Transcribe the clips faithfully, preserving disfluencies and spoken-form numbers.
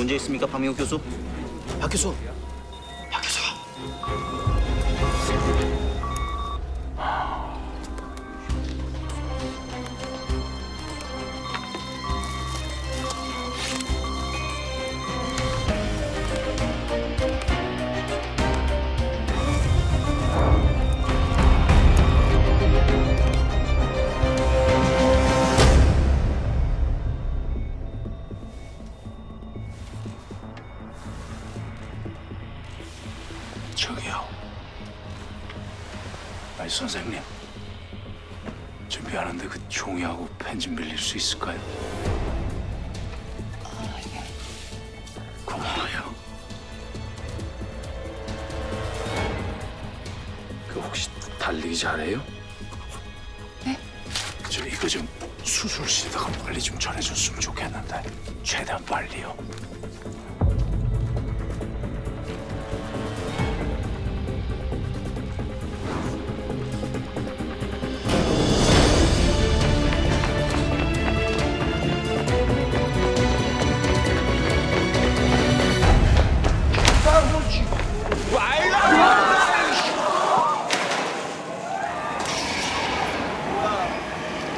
문제 있습니까, 박민욱 교수? 박 교수! 박 교수! 저기요. 아니, 선생님. 저 미안한데 그 종이하고 펜 좀 빌릴 수 있을까요? 고마워요. 그 혹시 달리기 잘해요? 네? 저 이거 좀 수술실에다가 빨리 좀 전해줬으면 좋겠는데. 최대한 빨리요.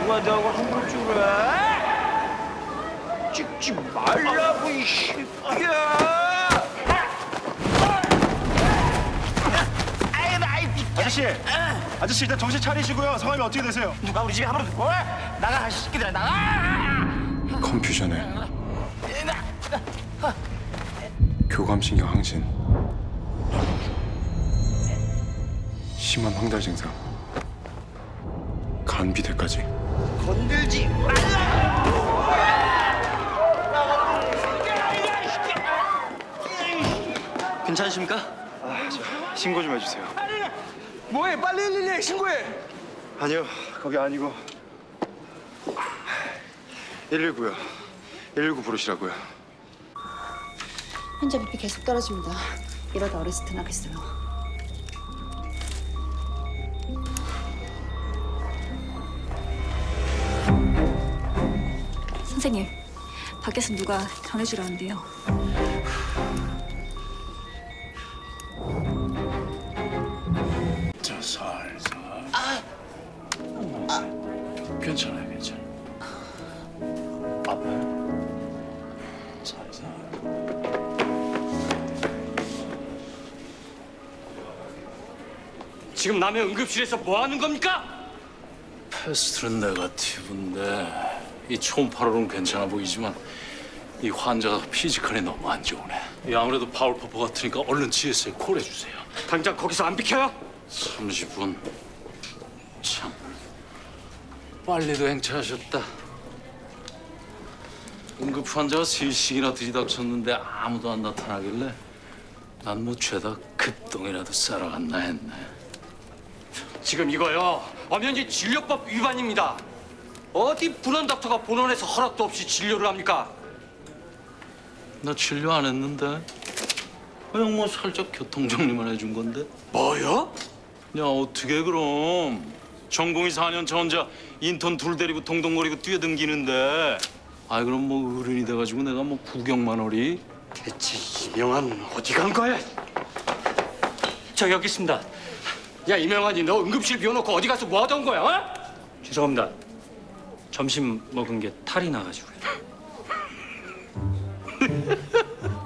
누가 너하고 한번 주라? 찍지 말라고, 이 새끼야! 아저씨! 아저씨, 일단 정신 차리시고요. 성함이 어떻게 되세요? 누가 우리 집에 함부로 들고 와? 나가, 새끼들아, 나가! 컴퓨전에 교감신경 항진, 심한 황달 증상, 간비대까지. 건들지 말라고! 괜찮으십니까? 아, 저 신고 좀 해주세요. 뭐해? 빨리 일일이에 신고해! 아니요, 거기 아니고 일일구요. 일일구 부르시라고요. 환자 비피 계속 떨어집니다. 이러다 어레스트 나겠어요. 선생님, 밖에서 누가 전해주라는데요. 자, 살살. 아, 아. 괜찮아요, 괜찮아요. 아파요? 살살. 지금 남의 응급실에서 뭐 하는 겁니까? 패스트는 네거티브인데. 이 초음파로는 괜찮아 보이지만 이 환자가 피지컬이 너무 안 좋으네. 이 아무래도 파울 퍼퍼 같으니까 얼른 지에스에 콜해주세요. 당장 거기서 안 비켜요? 삼십 분. 참, 빨리도 행차하셨다. 응급 환자가 세 시간이나 들이닥쳤는데 아무도 안 나타나길래 난 뭐 죄다 급동이라도 싸러 갔나 했네. 지금 이거요, 엄연히 진료법 위반입니다. 어디 분원 닥터가 본원에서 허락도 없이 진료를 합니까? 나 진료 안 했는데. 그냥 뭐 살짝 교통정리만 해준 건데. 뭐요? 야, 어떻게 그럼. 전공이 사 년 차 혼자 인턴 둘 데리고 동동거리고 뛰어댕기는데. 아이, 그럼 뭐 어른이 돼가지고 내가 뭐 구경만 어리? 대체 이명환은 어디 간 거야? 저 여기 있습니다. 야, 이명환이 너 응급실 비워놓고 어디 가서 뭐 하던 거야? 어? 죄송합니다. 점심 먹은 게 탈이 나가지고요.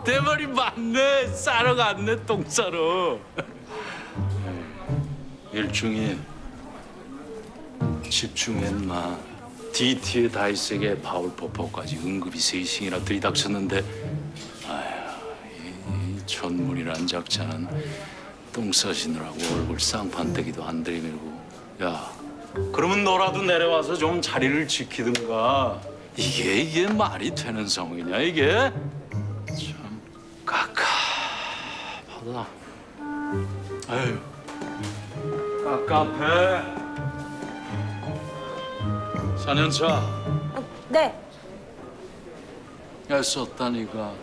내 말이 맞네. 싸러 갔네, 똥 싸러. 일중이 집중해, 인마. 디티에 다이색에 바울 퍼퍼까지 응급이 세 시간이나 들이닥쳤는데. 아휴, 이 전문이란 작자는 똥 싸시느라고 얼굴 쌍판대기도 안 들이밀고. 야, 그러면 너라도 내려와서 좀 자리를 지키든가. 이게 이게 말이 되는 상황이냐, 이게? 참 깝깝하다. 아유, 깝깝해. 사 년 차. 어, 네. 애썼다니까.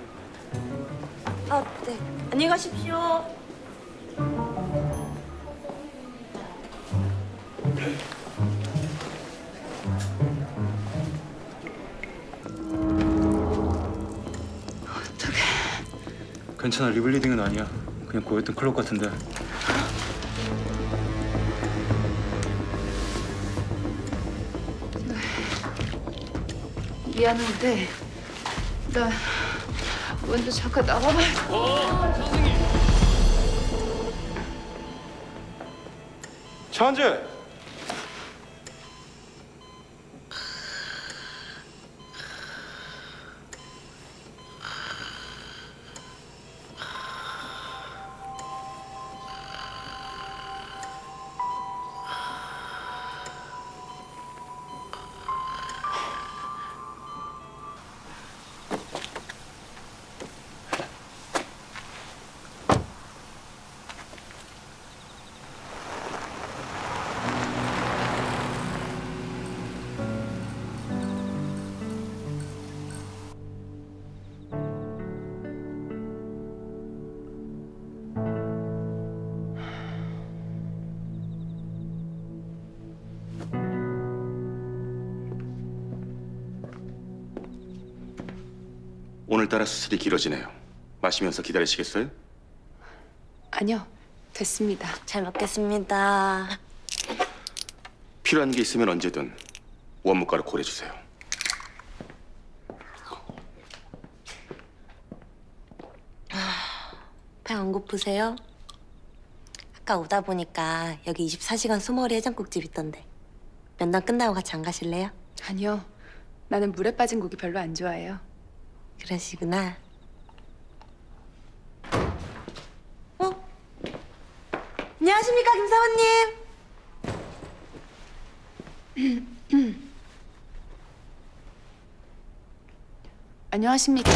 아, 네. 안녕히 가십시오. 어떡해. 괜찮아, 리블리딩은 아니야. 그냥 고였던 클럽 같은데. 미안한데 나 먼저 잠깐 나가봐야 돼. 어, 선생님. 차은재. 오늘따라 수술이 길어지네요. 마시면서 기다리시겠어요? 아니요, 됐습니다. 잘 먹겠습니다. 필요한 게 있으면 언제든 원무과로 고려해주세요. 배 안 고프세요? 아까 오다 보니까 여기 이십사 시간 소머리 해장국집 있던데 면담 끝나고 같이 안 가실래요? 아니요, 나는 물에 빠진 고기 별로 안 좋아해요. 그러시구나. 어? 안녕하십니까, 김사원님. 안녕하십니까.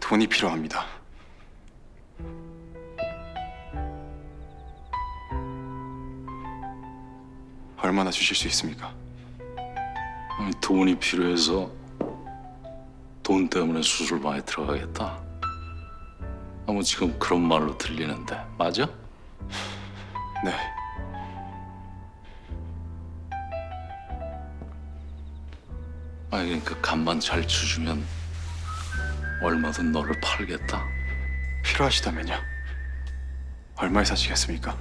돈이 필요합니다. 얼마나 주실 수 있습니까? 돈이 필요해서 돈 때문에 수술방에 들어가겠다? 아무 지금 그런 말로 들리는데 맞아? 네. 아니 그러니까 간만 잘 쳐주면 얼마든 너를 팔겠다? 필요하시다면요? 얼마에 사시겠습니까?